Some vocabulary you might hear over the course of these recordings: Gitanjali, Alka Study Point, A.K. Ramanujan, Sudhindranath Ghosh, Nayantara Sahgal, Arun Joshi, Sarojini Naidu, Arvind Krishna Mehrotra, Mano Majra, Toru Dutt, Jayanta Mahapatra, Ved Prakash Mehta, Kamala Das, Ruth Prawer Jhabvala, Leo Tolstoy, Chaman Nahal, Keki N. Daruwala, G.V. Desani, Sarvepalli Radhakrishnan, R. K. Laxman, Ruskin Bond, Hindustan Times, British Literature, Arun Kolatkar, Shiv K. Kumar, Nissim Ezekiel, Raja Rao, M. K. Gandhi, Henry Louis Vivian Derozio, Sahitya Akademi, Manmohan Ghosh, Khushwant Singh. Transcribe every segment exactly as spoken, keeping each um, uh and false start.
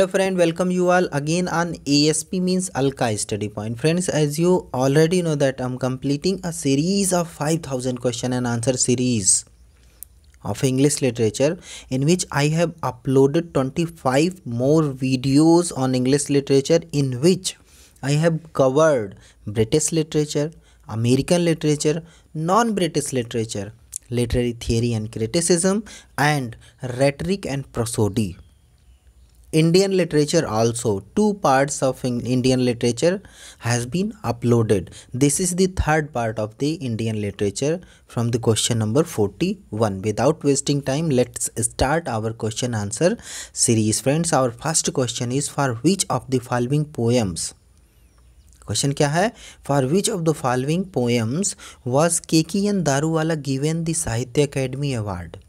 Hello friend, welcome you all again on A S P means Alka Study Point. Friends, as you already know that I'm completing a series of five thousand question and answer series of English literature, in which I have uploaded twenty-five more videos on English literature, in which I have covered British literature, American literature, non-British literature, literary theory and criticism, and rhetoric and prosody. Indian literature also, two parts of Indian literature has been uploaded. This is the third part of the Indian literature from the question number forty-one. Without wasting time, let's start our question answer series. Friends, our first question is, for which of the following poems? Question क्या है? For which of the following poems was Keki N. Daruwala given the Sahitya Academy Award?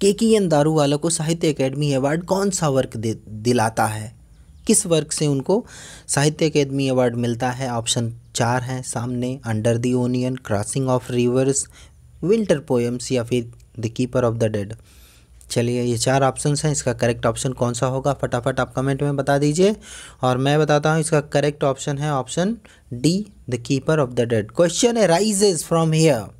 Keki N Daruwalla को Sahitya academy award कौन सा work दे दिलाता है? किस work से उनको साहित्य अकेडमी अवार्ड मिलता है? ऑप्शन चार हैं सामने, under the onion, crossing of rivers, winter poems या फिर the keeper of the dead. चलिए, ये चार ऑप्शंस हैं. इसका करेक्ट ऑप्शन कौन सा होगा? फटाफट आप कमेंट में बता दीजिए. और मैं बताता हूँ, इसका करेक्ट ऑप्शन है option D, the keeper of the dead. Question arises from here.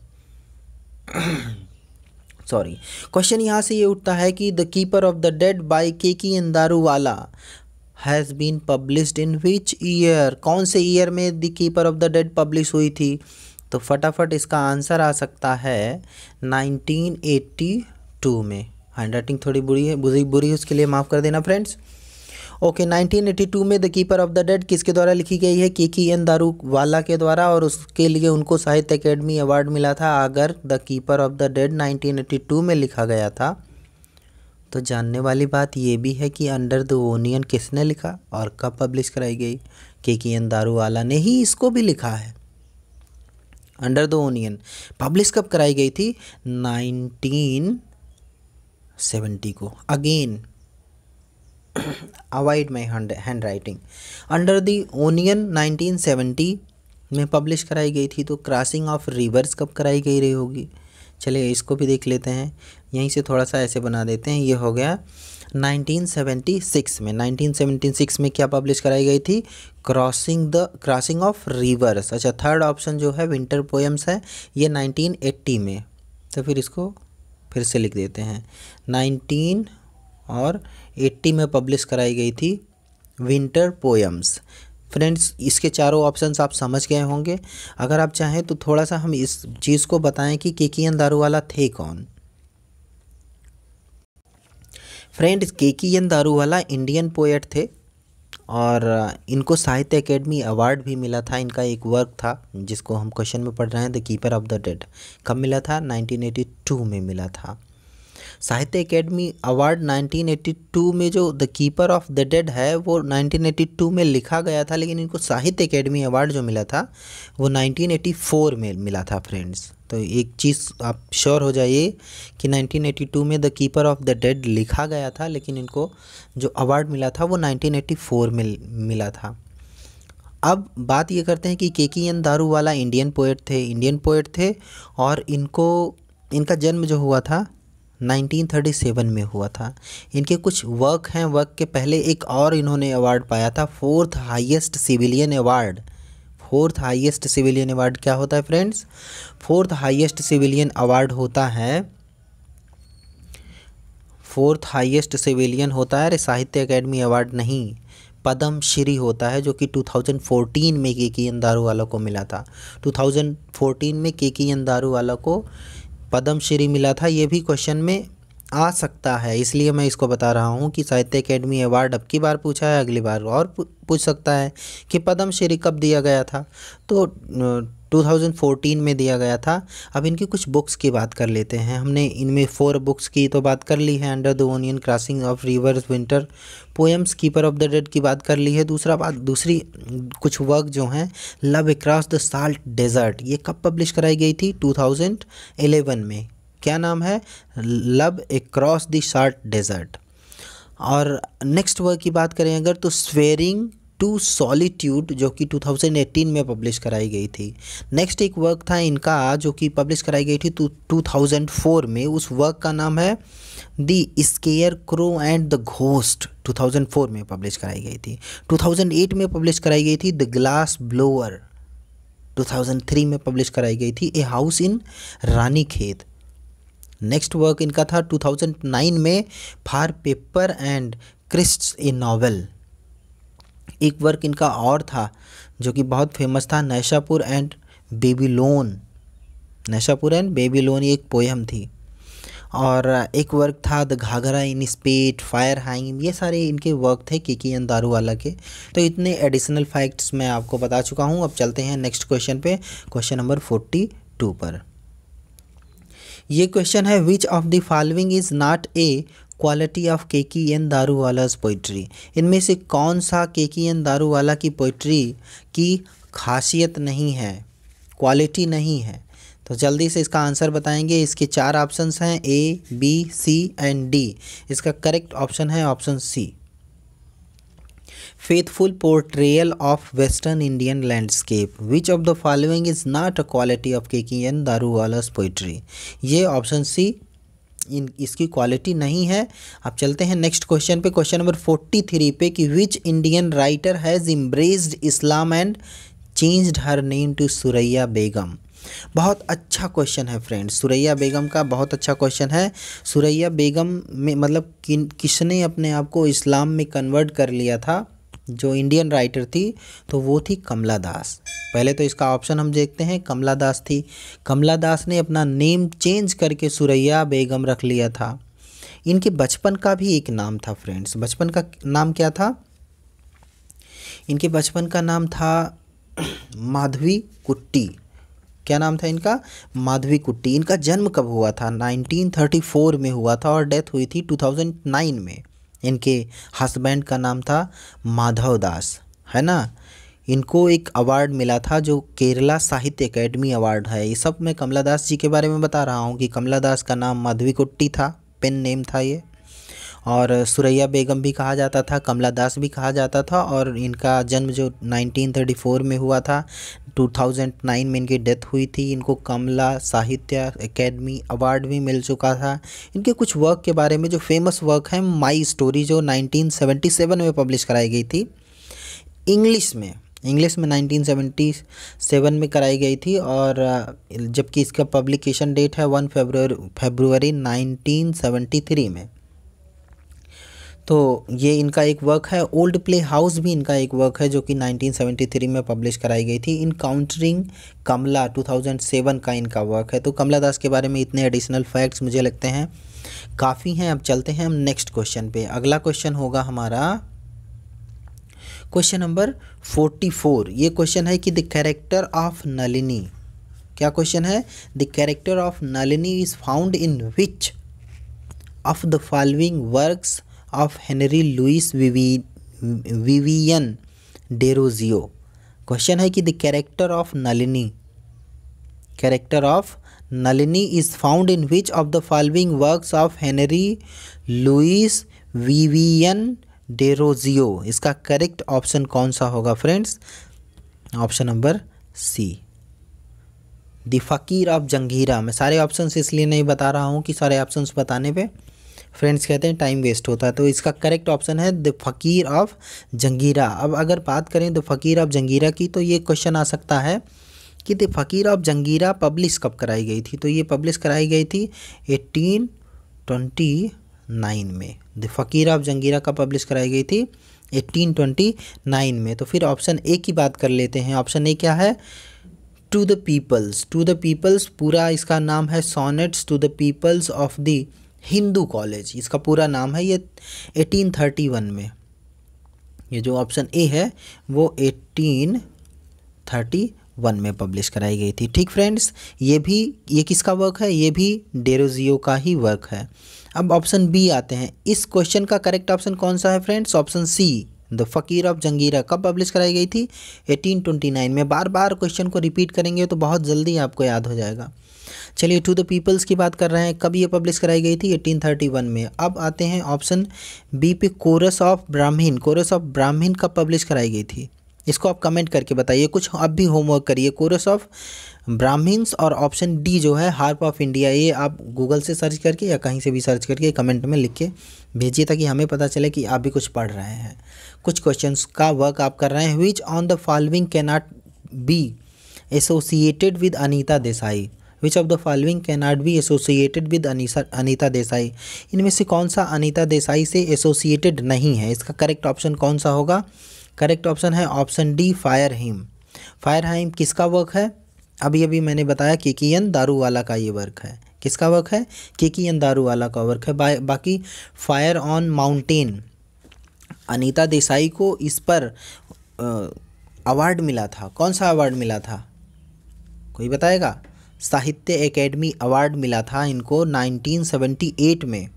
Sorry, question यहाँ से ये उठता है कि the keeper of the dead by Keki N Daruwalla has been published in which year? कौन से ईयर में the keeper of the dead publish हुई थी? तो फटाफट इसका आंसर आ सकता है नाइनटीन एटी टू में. हैंड राइटिंग थोड़ी बुरी है, बुरी बुरी उसके लिए माफ़ कर देना friends. Okay, nineteen eighty two में the keeper of the dead किसके द्वारा लिखी गई है? केकी एन दारूवाला के द्वारा, और उसके लिए उनको साहित्य अकेडमी अवार्ड मिला था. अगर the keeper of the dead nineteen eighty two में लिखा गया था, तो जानने वाली बात ये भी है कि अंडर द ओनियन किसने लिखा और कब पब्लिश कराई गई? केकी एन दारूवाला ने ही इसको भी लिखा है. अंडर द ओनियन पब्लिश कब कराई गई थी? नाइनटीन सेवेंटी को. Again avoid my handwriting. Under the onion nineteen seventy में पब्लिश कराई गई थी, तो क्रॉसिंग ऑफ रिवर्स कब कराई गई रही होगी? चलिए, इसको भी देख लेते हैं. यहीं से थोड़ा सा ऐसे बना देते हैं. ये हो गया नाइनटीन सेवेंटी सिक्स में. नाइनटीन सेवेंटी सिक्स में क्या पब्लिश कराई गई थी? Crossing the crossing of rivers. अच्छा, थर्ड ऑप्शन जो है विंटर पोएम्स है, ये नाइनटीन एटी में. तो फिर इसको फिर से लिख देते हैं. नाइनटीन और एट्टी में पब्लिश कराई गई थी विंटर पोएम्स. फ्रेंड्स, इसके चारों ऑप्शंस आप समझ गए होंगे. अगर आप चाहें तो थोड़ा सा हम इस चीज़ को बताएं कि केकी एन दारूवाला थे कौन. Friends, Keki N Daruwalla Indian poet थे और इनको साहित्य अकेडमी अवार्ड भी मिला था. इनका एक वर्क था जिसको हम क्वेश्चन में पढ़ रहे हैं, the keeper of the dead. कब मिला था? नाइनटीन एटी टू में मिला था. Sahitya academy award nineteen eighty two में, जो the keeper of the dead है वो नाइनटीन एटी टू में लिखा गया था, लेकिन इनको साहित्य अकेडमी अवार्ड जो मिला था वो नाइनटीन एटी फोर में मिला था. फ्रेंड्स, तो एक चीज़ आप श्योर हो जाइए कि नाइनटीन एटी टू में the keeper of the dead लिखा गया था, लेकिन इनको जो अवार्ड मिला था वो नाइनटीन एटी फोर में मिला था. अब बात ये करते हैं कि Keki N Daruwalla Indian poet थे. इंडियन पोएट थे और इनको इनका जन्म जो हुआ था नाइनटीन थर्टी सेवन में हुआ था. इनके कुछ वर्क हैं. वर्क के पहले एक और इन्होंने अवार्ड पाया था, fourth highest civilian award. Fourth highest civilian award क्या होता है friends? Fourth highest civilian award होता है फोर्थ हाईएस्ट सिविलियन होता है अरे साहित्य अकेडमी अवार्ड नहीं, पद्म श्री होता है, जो कि टू थाउजेंड फोर्टीन में केकी एन दारूवाला को मिला था. टू थाउजेंड फोर्टीन में केकी एन दारूवाला को पद्म श्री मिला था. ये भी क्वेश्चन में आ सकता है, इसलिए मैं इसको बता रहा हूँ कि साहित्य अकेडमी अवार्ड अब की बार पूछा है, अगली बार और पूछ सकता है कि पद्म श्री कब दिया गया था. तो टू थाउजेंड फोर्टीन में दिया गया था. अब इनकी कुछ बुक्स की बात कर लेते हैं. हमने इनमें फोर बुक्स की तो बात कर ली है. Under the onion, crossing of rivers, winter poems, keeper of the dead की बात कर ली है. दूसरा बात दूसरी कुछ वर्क जो हैं, love across the salt desert, ये कब पब्लिश कराई गई थी? टू थाउजेंड इलेवन में. क्या नाम है? Love across the salt desert. और नेक्स्ट वर्क की बात करें अगर, तो स्वेरिंग टू सॉलिट्यूड जो कि टू थाउजेंड एटीन में पब्लिश कराई गई थी। नेक्स्ट एक वर्क था इनका जो कि पब्लिश कराई गई थी टू थाउजेंड फोर में। उस वर्क का नाम है the scarecrow and the ghost, two thousand four में पब्लिश कराई गई थी। टू थाउजेंड एट में पब्लिश कराई गई थी the glass blower, two thousand three में पब्लिश कराई गई थी a house in Ranikhet. Next work इनका था टू थाउजेंड नाइन में for paper and क्रिस्ट्स a novel. एक वर्क इनका और था जो कि बहुत फेमस था, Nishapur and Babylon, Nishapur and Babylon ये एक पोएम थी। और एक वर्क था the Ghaghara in spate, fire hymn, ये सारे इनके वर्क थे केकी एन दारूवाला के। तो इतने एडिशनल फैक्ट्स मैं आपको बता चुका हूँ। अब चलते हैं नेक्स्ट क्वेश्चन पे, क्वेश्चन नंबर फोर्टी टू पर। ये क्वेश्चन है which of the following is not a quality of Keki N Daruwalla's poetry, इनमें से कौन सा केकी एन दारूवाला की पोइट्री की खासियत नहीं है, क्वालिटी नहीं है। तो जल्दी से इसका आंसर बताएंगे। इसके चार ऑप्शंस हैं A, B, C and D. इसका करेक्ट ऑप्शन है option C, faithful portrayal of western Indian landscape. Which of the following is not a quality of Keki N Daruwalla's poetry, ये ऑप्शन सी इन इसकी क्वालिटी नहीं है। अब चलते हैं नेक्स्ट क्वेश्चन पे, क्वेश्चन नंबर फोर्टी थ्री पे कि which Indian writer has embraced Islam and changed her name to Suraiya Begum. बहुत अच्छा क्वेश्चन है फ्रेंड्स, सुरैया बेगम का बहुत अच्छा क्वेश्चन है। सुरैया बेगम में मतलब किन किसने अपने आप को इस्लाम में कन्वर्ट कर लिया था, जो इंडियन राइटर थी, तो वो थी कमला दास। पहले तो इसका ऑप्शन हम देखते हैं, कमला दास थी। कमला दास ने अपना नेम चेंज करके सुरैया बेगम रख लिया था। इनके बचपन का भी एक नाम था फ्रेंड्स, बचपन का नाम क्या था, इनके बचपन का नाम था माधवी कुट्टी। क्या नाम था इनका, माधवी कुट्टी। इनका जन्म कब हुआ था, नाइनटीन थर्टी फोर में हुआ था और डेथ हुई थी टू थाउजेंड नाइन में। इनके हस्बैंड का नाम था माधव दास, है ना। इनको एक अवार्ड मिला था जो केरला साहित्य अकेडमी अवार्ड है। ये सब मैं कमला दास जी के बारे में बता रहा हूँ कि कमला दास का नाम माधवी कुट्टी था, पेन नेम था ये। और सुरैया बेगम भी कहा जाता था, कमला दास भी कहा जाता था। और इनका जन्म जो नाइनटीन थर्टी फोर में हुआ था, टू थाउजेंड नाइन में इनकी डेथ हुई थी। इनको कमला साहित्य अकेडमी अवार्ड भी मिल चुका था। इनके कुछ वर्क के बारे में, जो फेमस वर्क है माई स्टोरी, जो नाइनटीन सेवेंटी सेवन में पब्लिश कराई गई थी इंग्लिश में, इंग्लिश में नाइनटीन सेवेंटी सेवन में कराई गई थी। और जबकि इसका पब्लिकेशन डेट है one February February nineteen seventy three में। तो ये इनका एक वर्क है। ओल्ड प्ले हाउस भी इनका एक वर्क है जो कि नाइनटीन सेवेंटी थ्री में पब्लिश कराई गई थी। In countering Kamala two thousand seven का इनका वर्क है। तो कमला दास के बारे में इतने एडिशनल फैक्ट्स मुझे लगते हैं काफ़ी हैं। अब चलते हैं हम नेक्स्ट क्वेश्चन पे। अगला क्वेश्चन होगा हमारा क्वेश्चन नंबर फोर्टी फोर। ये क्वेश्चन है कि द कैरेक्टर ऑफ नलिनी, क्या क्वेश्चन है, the character of Nalini is found in which of the following works of Henry Louis Vivian Derozio. Question है कि the character of Nalini, character of Nalini is found in which of the following works of Henry Louis Vivian Derozio. इसका correct option कौन सा होगा friends, option number C, the fakir of Jungheera. मैं सारे options इसलिए नहीं बता रहा हूँ कि सारे ऑप्शंस बताने पे फ्रेंड्स कहते हैं टाइम वेस्ट होता है। तो इसका करेक्ट ऑप्शन है द फकीर ऑफ जंगीरा। अब अगर बात करें द फकीर ऑफ जंगीरा की, तो ये क्वेश्चन आ सकता है कि the fakir of Jungheera publish कब कराई गई थी। तो ये पब्लिश कराई गई थी एटीन ट्वेंटी नाइन में। द फकीर ऑफ जंगीरा का पब्लिश कराई गई थी एटीन ट्वेंटी नाइन में। तो फिर ऑप्शन ए की बात कर लेते हैं। ऑप्शन ए क्या है, to the peoples. To the peoples पूरा इसका नाम है sonnets to the peoples of the Hindu college, इसका पूरा नाम है। ये एटीन थर्टी वन में, ये जो ऑप्शन ए है वो एटीन थर्टी वन में पब्लिश कराई गई थी। ठीक फ्रेंड्स, ये भी, ये किसका वर्क है, ये भी डेरोजियो का ही वर्क है। अब ऑप्शन बी आते हैं। इस क्वेश्चन का करेक्ट ऑप्शन कौन सा है friends, option C, the fakir of Jungheera कब पब्लिश कराई गई थी, एटीन ट्वेंटी नाइन में। बार बार क्वेश्चन को रिपीट करेंगे तो बहुत जल्दी आपको याद हो जाएगा। चलिए टू द पीपल्स की बात कर रहे हैं, कब ये पब्लिश कराई गई थी, अठारह सौ इकतीस में। अब आते हैं ऑप्शन बी पे, chorus of Brahmin. Chorus of Brahmin कब पब्लिश कराई गई थी, इसको आप कमेंट करके बताइए, कुछ अब भी होमवर्क करिए, कोरस ऑफ ब्राह्मीण्स। और ऑप्शन डी जो है हार्प ऑफ इंडिया, ये आप गूगल से सर्च करके या कहीं से भी सर्च करके कमेंट में लिख के भेजिए ताकि हमें पता चले कि आप भी कुछ पढ़ रहे हैं, कुछ क्वेश्चंस का वर्क आप कर रहे हैं। Which on the following can not be associated with Anita Desai, which of the following can not be associated with Anita Desai, इनमें से कौन सा अनीता देसाई से एसोसिएटेड नहीं है, इसका करेक्ट ऑप्शन कौन सा होगा। करेक्ट ऑप्शन है option D fire him. Fire him किसका वर्क है, अभी अभी मैंने बताया केकी एन दारूवाला का ये वर्क है। किसका वर्क है, केकी एन दारूवाला का वर्क है। बा, बाकी fire on mountain, Anita Desai को इस पर अवार्ड मिला था, कौन सा अवार्ड मिला था कोई बताएगा, साहित्य एकेडमी अवार्ड मिला था इनको नाइनटीन सेवेंटी एट में,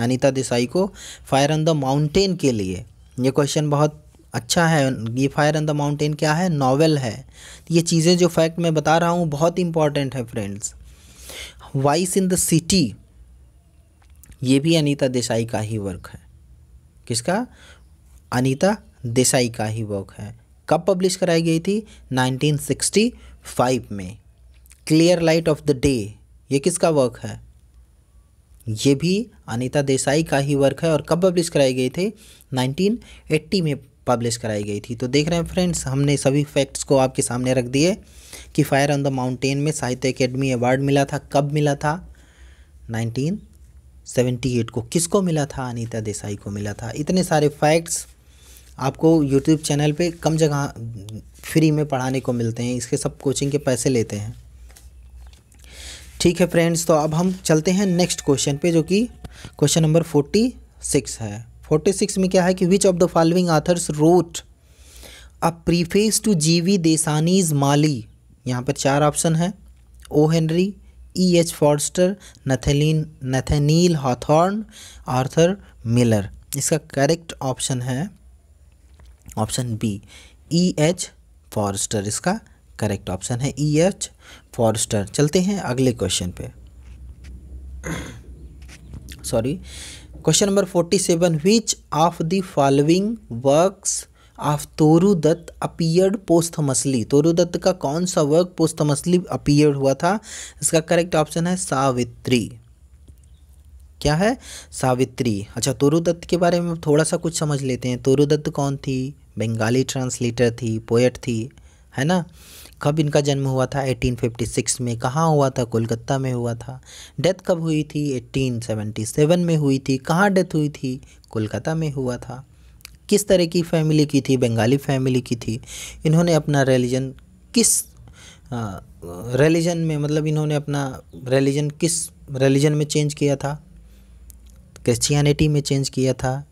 अनीता देसाई को फायर ऑन द माउंटेन के लिए। ये क्वेश्चन बहुत अच्छा है, ये फायर ऑन द माउंटेन क्या है, नॉवेल है। ये चीज़ें जो फैक्ट मैं बता रहा हूँ बहुत इंपॉर्टेंट है friends. Vice in the city, ये भी अनीता देसाई का ही वर्क है। किसका, अनीता देसाई का ही वर्क है। कब पब्लिश कराई गई थी, नाइनटीन सिक्सटी फाइव में। Clear light of the day, ये किसका वर्क है, ये भी अनीता देसाई का ही वर्क है। और कब पब्लिश कराई गई थी, नाइनटीन एटी में पब्लिश कराई गई थी। तो देख रहे हैं फ्रेंड्स, हमने सभी फैक्ट्स को आपके सामने रख दिए कि फायर ऑन द माउंटेन में साहित्य अकेडमी अवार्ड मिला था, कब मिला था, नाइनटीन सेवेंटी एट को। किसको मिला था, अनीता देसाई को मिला था। इतने सारे फैक्ट्स आपको यूट्यूब चैनल पे कम जगह फ्री में पढ़ाने को मिलते हैं, इसके सब कोचिंग के पैसे लेते हैं। ठीक है फ्रेंड्स, तो अब हम चलते हैं नेक्स्ट क्वेश्चन पे, जो कि क्वेश्चन नंबर फोर्टी सिक्स है। फोर्टी सिक्स में क्या है कि which of the following authors wrote a preface to जीवी देसानीज माली। यहाँ पर चार ऑप्शन है, O Henry, E H Forster, Nathaniel Nathaniel Hawthorne, Arthur Miller. इसका करेक्ट ऑप्शन है option B, E H Forster. इसका करेक्ट ऑप्शन है ई एच फॉर्स्टर। चलते हैं अगले क्वेश्चन पे, sorry question number forty seven. Which of the following works of Toru Dutt appeared posthumously, Toru Dutt का कौन सा वर्क पोस्थमसली अपीयर्ड हुआ था। इसका करेक्ट ऑप्शन है सावित्री। क्या है, सावित्री। अच्छा, तोरू दत्त के बारे में थोड़ा सा कुछ समझ लेते हैं। तोरू दत्त कौन थी, बंगाली ट्रांसलेटर थी, पोएट थी, है ना। कब इनका जन्म हुआ था, अठारह सौ छप्पन में। कहाँ हुआ था, कोलकाता में हुआ था। डेथ कब हुई थी, अठारह सौ सतहत्तर में हुई थी। कहाँ डेथ हुई थी, कोलकाता में हुआ था। किस तरह की फैमिली की थी, बंगाली फैमिली की थी। इन्होंने अपना रिलीजन किस रिलीजन में, मतलब इन्होंने अपना रिलीजन किस रिलीजन में चेंज किया था, क्रिश्चियनिटी में चेंज किया था,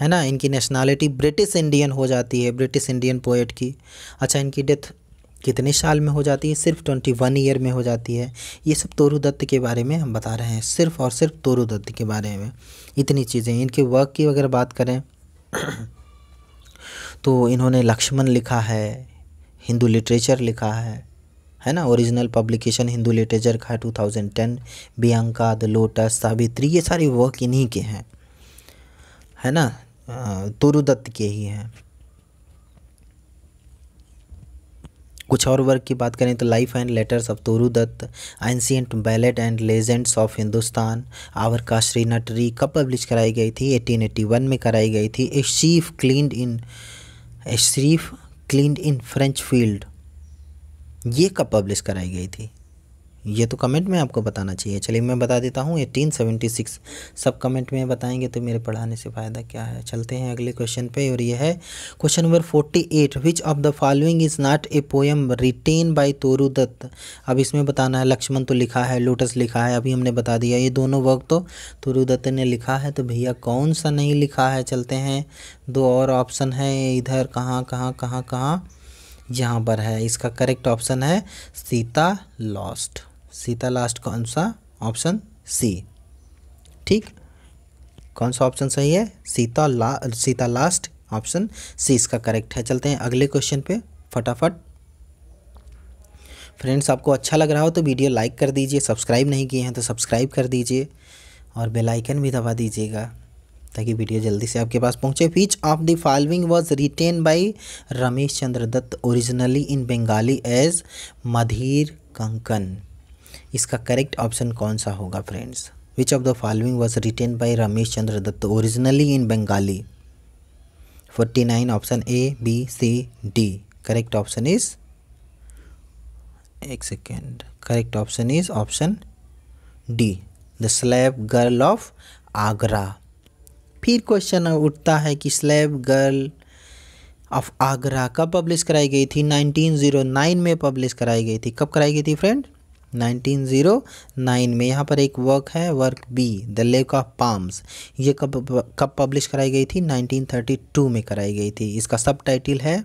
है ना। इनकी नेशनैलिटी ब्रिटिश इंडियन हो जाती है, ब्रिटिश इंडियन पोएट की। अच्छा, इनकी डेथ कितने साल में हो जाती है, सिर्फ ट्वेंटी वन ईयर में हो जाती है। ये सब तोरू दत्त के बारे में हम बता रहे हैं, सिर्फ और सिर्फ तोरू दत्त के बारे में। इतनी चीज़ें इनके वर्क की अगर बात करें तो इन्होंने लक्ष्मण लिखा है, हिंदू लिटरेचर लिखा है, है ना। ओरिजिनल पब्लिकेशन हिंदू लिटरेचर का two thousand ten, Bianca, the lotus, Savitri, ये सारे वर्क इन्हीं के हैं, है ना, तोरू दत्त के ही हैं। कुछ और वर्क की बात करें तो life and letters of Toru Dutt, ancient ballot and legends of Hindustan, our का श्रीनटरी कब पब्लिश कराई गई थी, एटीन एटी वन में कराई गई थी। A sheaf gleaned in a sheaf gleaned in French field, ये कब पब्लिश कराई गई थी, ये तो कमेंट में आपको बताना चाहिए। चलिए मैं बता देता हूँ, अठारह सौ छिहत्तर। सब कमेंट में बताएंगे तो मेरे पढ़ाने से फ़ायदा क्या है। चलते हैं अगले क्वेश्चन पे, और ये है question number forty eight. Which of the following is not a poem written by Toru Dutt. अब इसमें बताना है, लक्ष्मण तो लिखा है, लोटस लिखा है, अभी हमने बता दिया। ये दोनों वर्क तो तोरू दत्त ने लिखा है, तो भैया कौन सा नहीं लिखा है। चलते हैं, दो और ऑप्शन है इधर, कहाँ कहाँ कहाँ कहाँ यहाँ पर है। इसका करेक्ट ऑप्शन है सीता लॉस्ट। सीता लास्ट कौन सा, ऑप्शन सी। ठीक, कौन सा ऑप्शन सही है, सीता ला सीता लास्ट ऑप्शन सी इसका करेक्ट है। चलते हैं अगले क्वेश्चन पे फटाफट। फ्रेंड्स आपको अच्छा लग रहा हो तो वीडियो लाइक कर दीजिए, सब्सक्राइब नहीं किए हैं तो सब्सक्राइब कर दीजिए और बेल आइकन भी दबा दीजिएगा ताकि वीडियो जल्दी से आपके पास पहुंचे। Which of the following was written by Ramesh Chandra Dutt originally in Bengali as Madhavi Kankan, इसका करेक्ट ऑप्शन कौन सा होगा friends? Which of the following was written by Ramesh Chandra Dutt originally in Bengali? Forty nine option A B C D, correct option is एक second correct option is option D the slave girl of Agra. फिर question उठता है कि slave girl of Agra कब publish कराई गई थी? Nineteen oh nine में पब्लिश कराई गई थी। कब कराई गई थी फ्रेंड? नाइनटीन ओ नाइन में। यहाँ पर एक वर्क है, work B the lake of palms, ये कब कब पब्लिश कराई गई थी? नाइनटीन थर्टी टू में कराई गई थी। इसका सब टाइटल है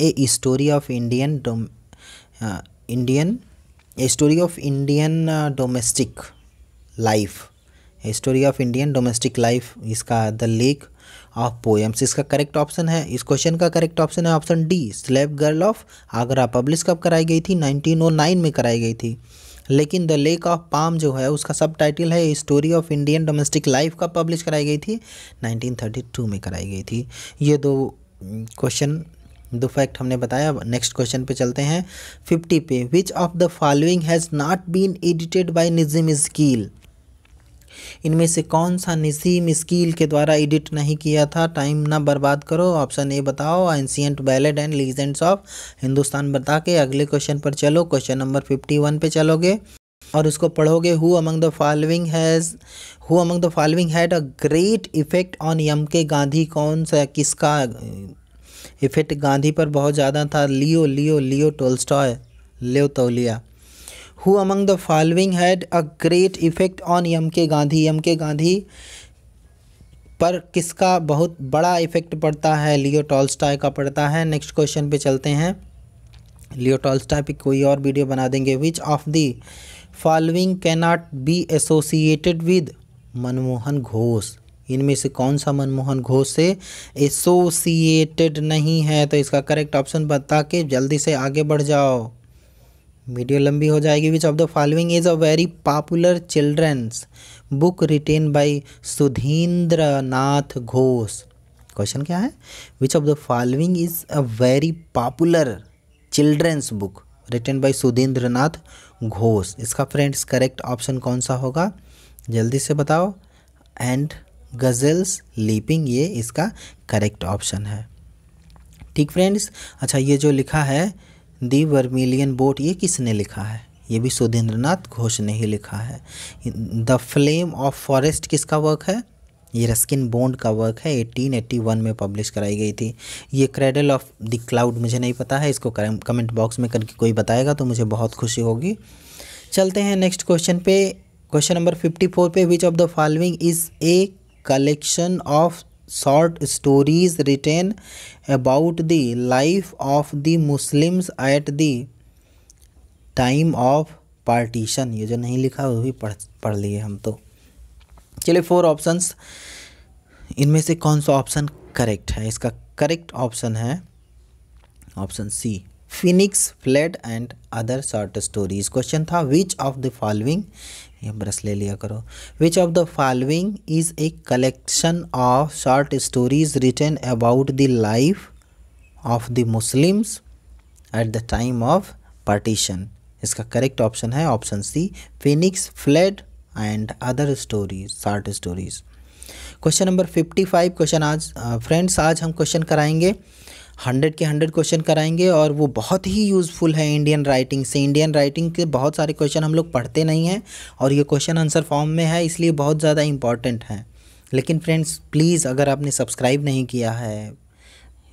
a story of Indian Indian a story of Indian domestic life, history of Indian domestic life, इसका द लेक ऑफ पोएम्स, इसका करेक्ट ऑप्शन है। इस क्वेश्चन का करेक्ट ऑप्शन है option D slave girl of Agra. Publish कब कराई गई थी? नाइनटीन ओ नाइन में कराई गई थी। लेकिन द लेक ऑफ पाम जो है उसका सब टाइटल है history of Indian domestic life, कब पब्लिश कराई गई थी? नाइनटीन थर्टी टू में कराई गई थी। ये दो क्वेश्चन दो फैक्ट हमने बताया। नेक्स्ट क्वेश्चन पे चलते हैं फिफ्टी पे। Which of the following has not been edited by Nissim Ezekiel? इनमें से कौन सा निस्सिम इज़कील के द्वारा एडिट नहीं किया था? टाइम ना बर्बाद करो, ऑप्शन ए बताओ, ancient ballad and legends of Hindustan बता के अगले क्वेश्चन पर चलो। क्वेश्चन नंबर फिफ्टी वन पे चलोगे और उसको पढ़ोगे। Who among the following has who among the following had a great effect on M K Gandhi? कौन सा किसका इफेक्ट गांधी पर बहुत ज़्यादा था? लियो लियो लियो टोल्स्टॉय लियो तौलिया। Who among the following had a great effect on M K Gandhi? M K Gandhi पर किसका बहुत बड़ा इफेक्ट पड़ता है? लियो टॉल्स्टॉय का पड़ता है। नेक्स्ट क्वेश्चन पे चलते हैं, लियो टॉल्स्टॉय पे कोई और वीडियो बना देंगे। Which of the following can not be associated with Manmohan Ghosh? इनमें से कौन सा मनमोहन घोष से एसोसिएटेड नहीं है? तो इसका करेक्ट ऑप्शन बता के जल्दी से आगे बढ़ जाओ, वीडियो लंबी हो जाएगी। Which of the following is a very popular children's book written by Sudhindranath Ghosh? Question क्या है? Which of the following is a very popular children's book written by Sudhindranath Ghosh? इसका फ्रेंड्स करेक्ट ऑप्शन कौन सा होगा? जल्दी से बताओ। एंड गजल्स लीपिंग, ये इसका करेक्ट ऑप्शन है। ठीक फ्रेंड्स, अच्छा ये जो लिखा है दी वर्मिलियन बोट, ये किसने लिखा है? ये भी सुधींद्रनाथ घोष ने ही लिखा है। द फ्लेम ऑफ फॉरेस्ट किसका वर्क है? ये रस्किन बॉन्ड का वर्क है। एटीन एटी वन में पब्लिश कराई गई थी। ये क्रेडल ऑफ द क्लाउड मुझे नहीं पता है, इसको कमेंट बॉक्स में करके कोई बताएगा तो मुझे बहुत खुशी होगी। चलते हैं नेक्स्ट क्वेश्चन पे, क्वेश्चन नंबर फिफ्टी फोर पे। Which of the following is a collection of short stories written about the life of the Muslims at the time of partition? ये जो नहीं लिखा वो भी पढ़ पढ़ लिए हम तो। चलिए फोर ऑप्शंस, इनमें से कौन सा ऑप्शन करेक्ट है? इसका करेक्ट ऑप्शन है option C Phoenix fled and other short stories. Question था विच ऑफ द फॉलोइंग, ये ब्रश ले लिया करो। Which of the following is a collection of short stories written about the life of the Muslims at the time of partition? इसका correct option है option C Phoenix fled and other stories short stories. Question number fifty five question आज friends आज हम question कराएंगे, hundred के hundred question कराएंगे और वो बहुत ही यूज़फुल है इंडियन राइटिंग से। इंडियन राइटिंग के बहुत सारे क्वेश्चन हम लोग पढ़ते नहीं हैं और ये क्वेश्चन आंसर फॉर्म में है इसलिए बहुत ज़्यादा इम्पॉर्टेंट है। लेकिन फ्रेंड्स प्लीज़ अगर आपने सब्सक्राइब नहीं किया है,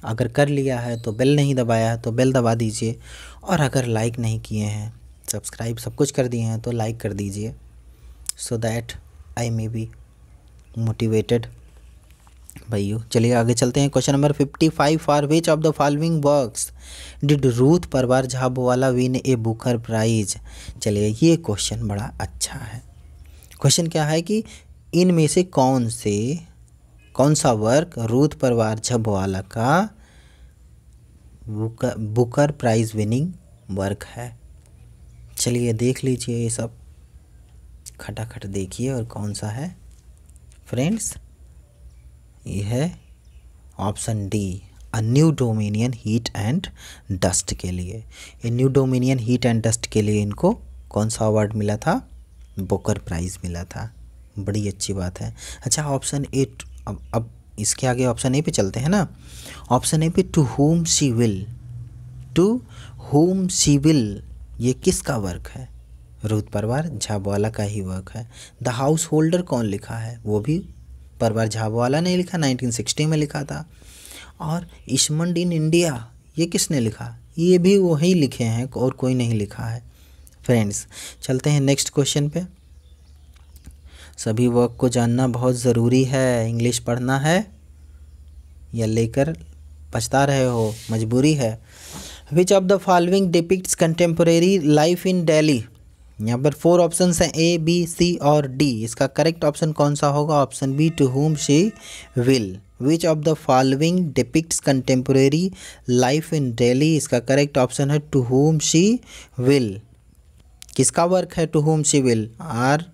अगर कर लिया है तो बेल नहीं दबाया है तो बेल दबा दीजिए, और अगर लाइक नहीं किए हैं, सब्सक्राइब सब कुछ कर दिए हैं तो लाइक कर दीजिए so that I may be motivated भाइयों। चलिए आगे चलते हैं question number fifty five. For which of the following works did Ruth Prawer Jhabvala win a Booker prize? चलिए ये क्वेश्चन बड़ा अच्छा है। क्वेश्चन क्या है कि इनमें से कौन से कौन सा वर्क रूथ परवर झाबवाला का Booker Booker prize winning work है? चलिए देख लीजिए, ये सब खटाखट देखिए। और कौन सा है फ्रेंड्स? ये है option D, a new dominion heat and dust के लिए। ये new dominion heat and dust के लिए इनको कौन सा अवार्ड मिला था? बुकर प्राइज़ मिला था। बड़ी अच्छी बात है। अच्छा ऑप्शन ए, अब अब इसके आगे ऑप्शन ए पे चलते हैं ना। ऑप्शन ए पे to whom she will, to whom she will, ये किसका वर्क है? रूथ परवार झाबवाला का ही वर्क है। द हाउस होल्डर कौन लिखा है? वो भी परवार झाबवाला ने लिखा, नाइनटीन सिक्सटी में लिखा था। और इस्मंड इन इंडिया, ये किसने लिखा? ये भी वो ही लिखे हैं और कोई नहीं लिखा है। फ्रेंड्स चलते हैं नेक्स्ट क्वेश्चन पे। सभी वर्क को जानना बहुत ज़रूरी है। इंग्लिश पढ़ना है या लेकर पछता रहे हो, मजबूरी है। Which of the following depicts contemporary life in Delhi? यहाँ पर फोर ऑप्शंस हैं, ए बी सी और डी। इसका करेक्ट ऑप्शन कौन सा होगा? Option B, to whom she will. Which of the following depicts contemporary life in Delhi? इसका करेक्ट ऑप्शन है टू होम शी विल। किसका वर्क है to whom she will? Are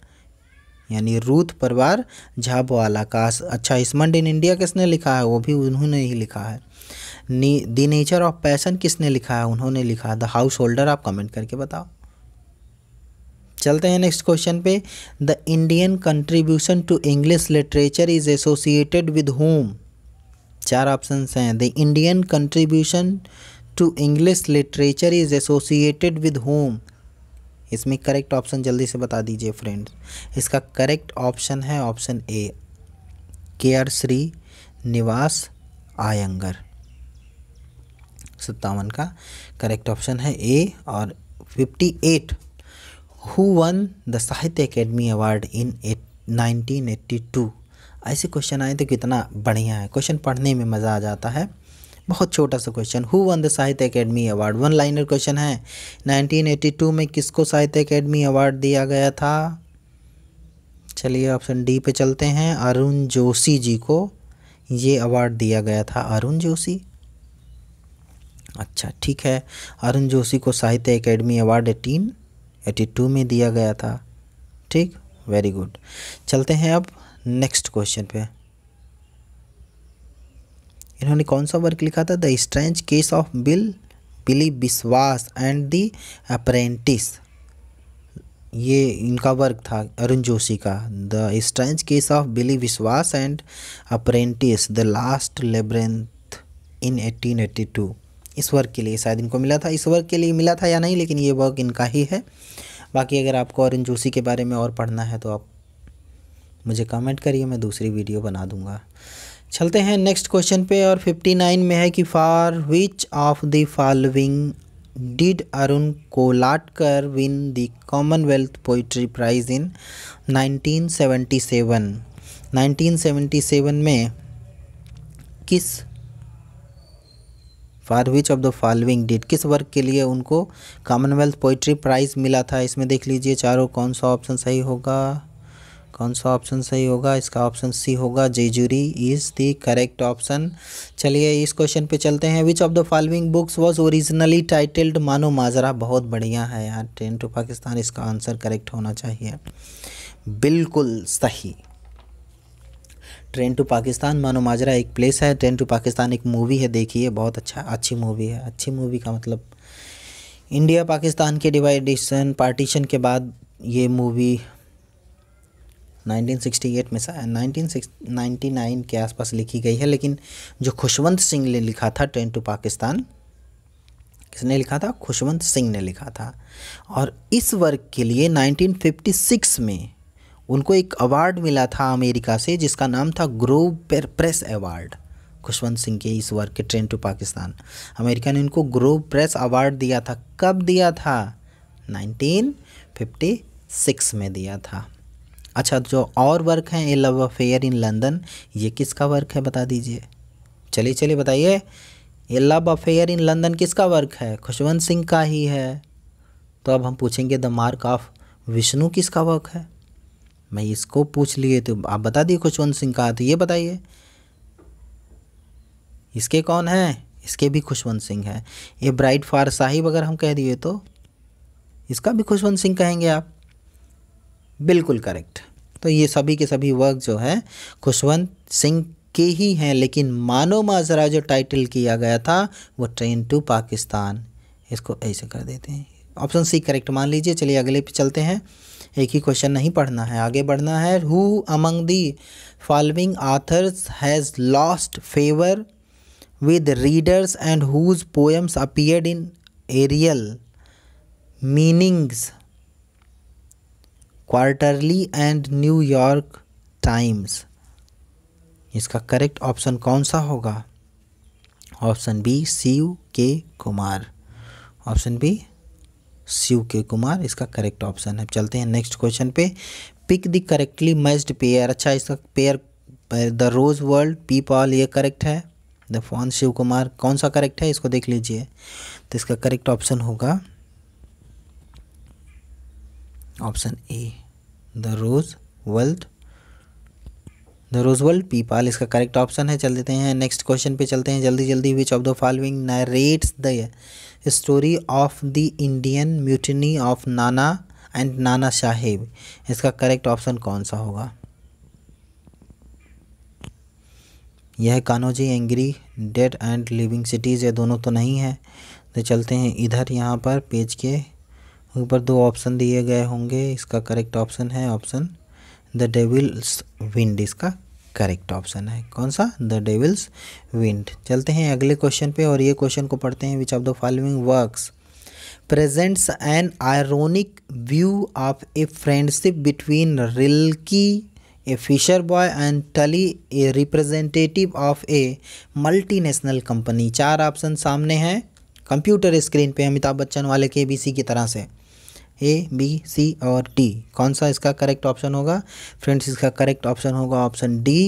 यानी रूथ परवार झाबवाला का। अच्छा इस्मंड इन इंडिया किसने लिखा है? वो भी उन्होंने ही लिखा है। नी द नेचर ऑफ पैशन किसने लिखा है? उन्होंने लिखा है। द हाउस होल्डर आप कमेंट करके बताओ। चलते हैं नेक्स्ट क्वेश्चन पे। The Indian contribution to English literature is associated with whom? चार ऑप्शंस हैं। The Indian contribution to English literature is associated with whom, इसमें करेक्ट ऑप्शन जल्दी से बता दीजिए फ्रेंड्स। इसका करेक्ट ऑप्शन है option A, K R Srinivas Iyengar. सत्तावन का करेक्ट ऑप्शन है ए। और fifty eight, who won the Sahitya academy award in nineteen eighty two? ऐसे क्वेश्चन आए तो कितना बढ़िया है, क्वेश्चन पढ़ने में मज़ा आ जाता है। बहुत छोटा सा question, who won the Sahitya academy award, one liner question है। नाइनटीन एट्टी टू में किसको साहित्य अकेडमी अवार्ड दिया गया था? चलिए ऑप्शन डी पे चलते हैं, अरुण जोशी जी को ये अवार्ड दिया गया था। अरुण जोशी, अच्छा ठीक है, अरुण जोशी को Sahitya academy award eighteen eighty two में दिया गया था। ठीक, वेरी गुड। चलते हैं अब नेक्स्ट क्वेश्चन पे। इन्होंने कौन सा वर्क लिखा था? The strange case of Bill Billy Biswas and the apprentice, ये इनका वर्क था अरुण जोशी का। The strange case of Billy Biswas and apprentice, the last labyrinth in eighteen eighty two, इस वर्क के लिए शायद इनको मिला था। इस वर्क के लिए मिला था या नहीं, लेकिन ये वर्क इनका ही है। बाकी अगर आपको अरुण जोशी के बारे में और पढ़ना है तो आप मुझे कमेंट करिए, मैं दूसरी वीडियो बना दूंगा। चलते हैं नेक्स्ट क्वेश्चन पे। और फिफ्टी नाइन में है कि for which of the following did Arun Kolatkar win the Commonwealth poetry prize in nineteen seventy seven? Nineteen seventy seven में किस, for which of the following did, किस वर्क के लिए उनको कॉमनवेल्थ पोइट्री प्राइज़ मिला था? इसमें देख लीजिए चारों, कौन सा ऑप्शन सही होगा? कौन सा ऑप्शन सही होगा? इसका ऑप्शन सी होगा, Jejuri is the correct option. चलिए इस क्वेश्चन पे चलते हैं। Which of the following books was originally titled Mano Majra? बहुत बढ़िया है यार, ट्रेन टू पाकिस्तान इसका आंसर करेक्ट होना चाहिए, बिल्कुल सही। ट्रेन टू पाकिस्तान मानो माजरा एक प्लेस है, ट्रेन टू पाकिस्तान एक मूवी है, देखिए बहुत अच्छा, अच्छी मूवी है। अच्छी मूवी का मतलब इंडिया पाकिस्तान के डिवाइडेशन पार्टीशन के बाद ये मूवी नाइनटीन सिक्सटी एट में सा नाइनटीन सिक्सटी नाइन के आसपास लिखी गई है। लेकिन जो खुशवंत सिंह ने लिखा था ट्रेन टू पाकिस्तान, किसने लिखा था? खुशवंत सिंह ने लिखा था। और इस वर्क के लिए नाइनटीन फिफ्टी सिक्स में उनको एक अवार्ड मिला था अमेरिका से, जिसका नाम था Grove Press award. Khushwant Singh के इस वर्क के ट्रेन टू पाकिस्तान, अमेरिका ने इनको ग्रोव प्रेस अवार्ड दिया था। कब दिया था? नाइनटीन फिफ्टी सिक्स में दिया था। अच्छा जो और वर्क हैं, a love affair in London, ये किसका वर्क है बता दीजिए। चलिए चलिए बताइए, a love affair in London किसका वर्क है? खुशवंत सिंह का ही है। तो अब हम पूछेंगे द मार्क ऑफ विष्णु किसका वर्क है? मैं इसको पूछ लिए तो आप बता दिए खुशवंत सिंह का, तो ये बताइए इसके कौन है? इसके भी खुशवंत सिंह है। ये ब्राइट फार साहिब अगर हम कह दिए तो इसका भी खुशवंत सिंह कहेंगे आप, बिल्कुल करेक्ट। तो ये सभी के सभी वर्क जो है खुशवंत सिंह के ही हैं, लेकिन मानो माजरा जो टाइटल किया गया था वो ट्रेन टू पाकिस्तान, इसको ऐसे कर देते हैं। ऑप्शन सी करेक्ट मान लीजिए। चलिए अगले पे चलते हैं, एक ही क्वेश्चन नहीं पढ़ना है, आगे बढ़ना है। Who among the following authors has lost favour with readers and whose poems appeared in Ariel meanings quarterly and New York Times, इसका करेक्ट ऑप्शन कौन सा होगा? ऑप्शन बी शिव के कुमार, ऑप्शन बी शिव के कुमार इसका करेक्ट ऑप्शन है। चलते हैं नेक्स्ट क्वेश्चन पे, pick the correctly matched pair. अच्छा इसका pair the rose world people ये करेक्ट है, द फॉन शिव कुमार कौन सा करेक्ट है इसको देख लीजिए। तो इसका करेक्ट ऑप्शन होगा option A the rose world, the rose world people इसका करेक्ट ऑप्शन है। चल देते हैं नेक्स्ट क्वेश्चन पे, चलते हैं जल्दी जल्दी। Which of the following narrates the story of the Indian mutiny of Nana and Nana साहेब, इसका करेक्ट ऑप्शन कौन सा होगा? यह Kanhoji Angre dead and living cities, ये दोनों तो नहीं है। तो चलते हैं इधर, यहाँ पर पेज के ऊपर दो ऑप्शन दिए गए होंगे, इसका करेक्ट ऑप्शन है ऑप्शन द डेविल्स विंड, इसका करेक्ट ऑप्शन है कौन सा? The devil's wind. चलते हैं अगले क्वेश्चन पे और ये क्वेश्चन को पढ़ते हैं। Which of the following works presents an ironic view of a friendship between रिल्की a fisher boy and Tully a representative of a multinational company. चार ऑप्शन सामने हैं कंप्यूटर स्क्रीन पे, अमिताभ बच्चन वाले के बी सी की तरह से, ए बी सी और डी, कौन सा इसका करेक्ट ऑप्शन होगा? फ्रेंड्स इसका करेक्ट ऑप्शन होगा ऑप्शन डी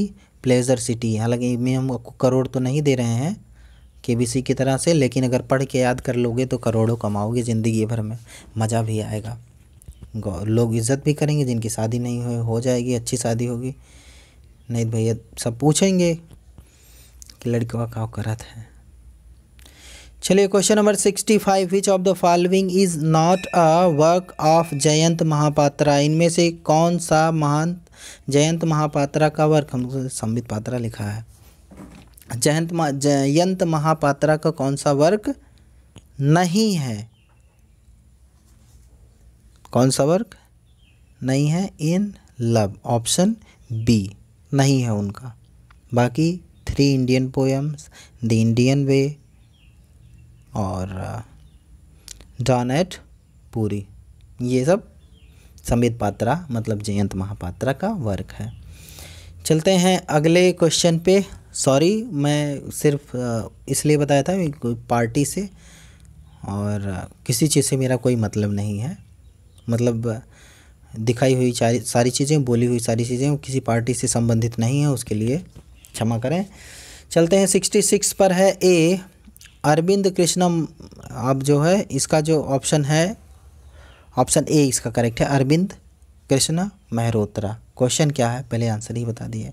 प्लेजर सिटी। हालांकि इसमें हम आपको करोड़ तो नहीं दे रहे हैं के बी सी की तरह से, लेकिन अगर पढ़ के याद कर लोगे तो करोड़ों कमाओगे ज़िंदगी भर में, मज़ा भी आएगा, लोग इज्जत भी करेंगे, जिनकी शादी नहीं हुई हो जाएगी, अच्छी शादी होगी, नहीं भैया सब पूछेंगे कि लड़के का क्या करत है। चलिए question number sixty five, which of the following is not a work of Jayanta Mahapatra. इनमें से कौन सा महान जयंत महापात्रा का वर्क, हम संबित पात्रा लिखा है, जयंत जयंत महापात्रा का कौन सा वर्क नहीं है, कौन सा वर्क नहीं है? इन लव, ऑप्शन बी नहीं है उनका। बाकी three Indian poems, the Indian way और डॉन एट पूरी, ये सब संबित पात्रा मतलब जयंत महापात्रा का वर्क है। चलते हैं अगले क्वेश्चन पे। सॉरी मैं सिर्फ इसलिए बताया था कोई पार्टी से और किसी चीज़ से मेरा कोई मतलब नहीं है, मतलब दिखाई हुई सारी चीज़ें, बोली हुई सारी चीज़ें किसी पार्टी से संबंधित नहीं है, उसके लिए क्षमा करें। चलते हैं सिक्सटी सिक्स पर है, ए अरविंद कृष्णम। आप जो है इसका जो ऑप्शन है ऑप्शन ए इसका करेक्ट है, अरविंद कृष्ण मेहरोत्रा। क्वेश्चन क्या है पहले आंसर ही बता दिए।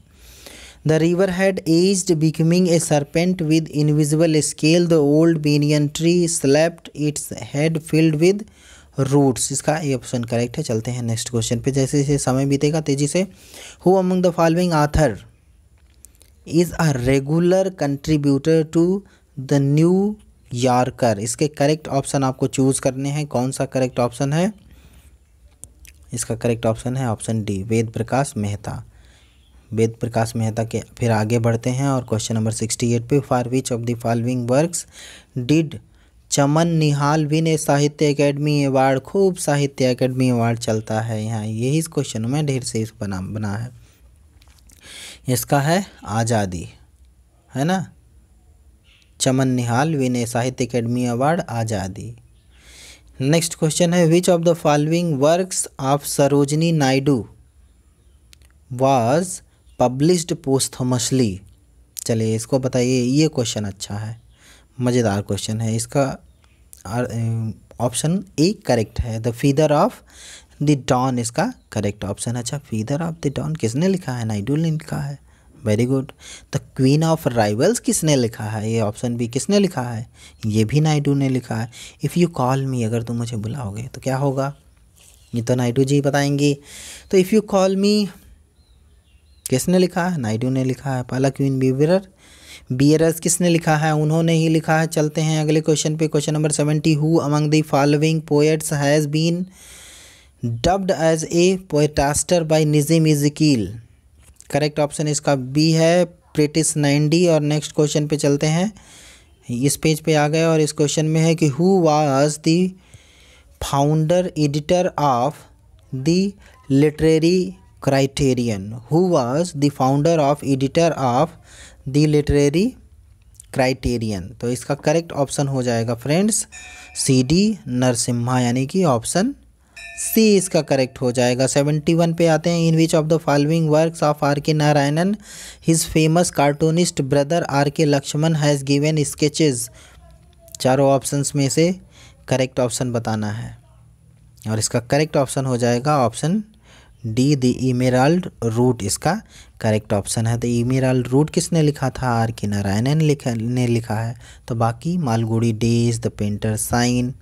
The river had aged becoming a serpent with invisible scale, the old banyan tree slapped its head filled with roots, इसका ए ऑप्शन करेक्ट है। चलते हैं नेक्स्ट क्वेश्चन पे, जैसे जैसे समय बीतेगा तेजी से। Who among the following author is a regular contributor to the New Yorker, इसके करेक्ट ऑप्शन आपको चूज़ करने हैं, कौन सा करेक्ट ऑप्शन है? इसका करेक्ट ऑप्शन है ऑप्शन डी वेद प्रकाश मेहता। वेद प्रकाश मेहता के फिर आगे बढ़ते हैं और क्वेश्चन नंबर सिक्सटी एट पे, for which of the following works did Chaman Nahal win a Sahitya Akademi award. खूब साहित्य एकेडमी अवार्ड चलता है यहाँ, यही इस क्वेश्चन में ढेर से इस बना बना है। इसका है आज़ादी, है ना? चमन Nahal win a Sahitya academy award Azadi. Next question है, which of the following works of Sarojini Naidu was published posthumously. चलिए इसको बताइए, ये क्वेश्चन अच्छा है, मज़ेदार क्वेश्चन है। इसका ऑप्शन ए करेक्ट है, the feather of the dawn इसका करेक्ट ऑप्शन। अच्छा फीदर ऑफ द डॉन किसने लिखा है? नायडू ने लिखा है, very good. The queen of rivals किसने लिखा है? ये ऑप्शन बी किसने लिखा है? ये भी नायडू ने लिखा है। इफ़ यू कॉल मी, अगर तुम मुझे बुलाओगे तो क्या होगा? ये तो नायडू जी बताएंगी। तो इफ़ यू कॉल मी किसने लिखा है? नायडू ने लिखा है। पहला क्वीन बीबियर बीयरस किसने लिखा है? उन्होंने ही लिखा है। चलते हैं अगले क्वेश्चन पे। Question number seventy, who among the following poets has been dubbed as a poetaster by Nissim Ezekiel? Correct option इसका बी है प्रेटिस नाइंडी। और नेक्स्ट क्वेश्चन पे चलते हैं। इस पेज पे आ गए और इस क्वेश्चन में है कि who was the founder editor of the literary criterion? Who was the founder of editor of the literary criterion? तो इसका करेक्ट ऑप्शन हो जाएगा फ्रेंड्स सी डी नरसिम्हा, यानी कि ऑप्शन सी इसका करेक्ट हो जाएगा। इकहत्तर पे आते हैं। In which of the following works of R K Narayanan his famous cartoonist brother R K Laxman has given sketches? चारों ऑप्शंस में से करेक्ट ऑप्शन बताना है और इसका करेक्ट ऑप्शन हो जाएगा option D, the emerald route इसका करेक्ट ऑप्शन है। द इमेराल्ड रूट किसने लिखा था? आर के नारायणन लिखा ने लिखा है। तो बाकी Malgudi days, the painter sign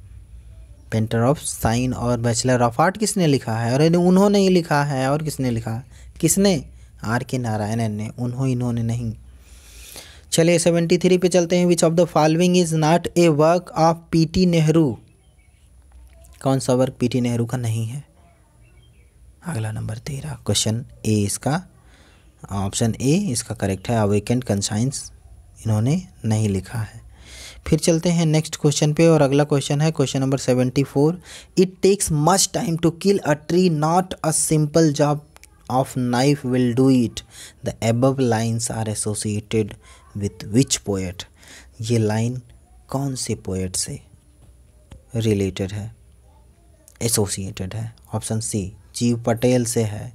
painter of sign और बैचलर ऑफ आर्ट किसने लिखा है? और उन्होंने ही लिखा है। और किसने लिखा? किसने? आर के नारायणन ने, उन्होंने इन्होंने नहीं। चलिए सेवेंटी थ्री पे चलते हैं। Which of the following is not a work of P T Nehru? कौन सा वर्क पी टी नेहरू का नहीं है? अगला नंबर तेरह, क्वेश्चन ए इसका, ऑप्शन ए इसका करेक्ट है। अवेकेंड कंसाइंस इन्होंने नहीं लिखा है। फिर चलते हैं नेक्स्ट क्वेश्चन पे और अगला क्वेश्चन है question number seventy four. It takes much time to kill a tree, not a simple job of knife will do it. The above lines are associated with which poet? ये line कौन से poet से related है, associated है? Option सी जीव पटेल से है।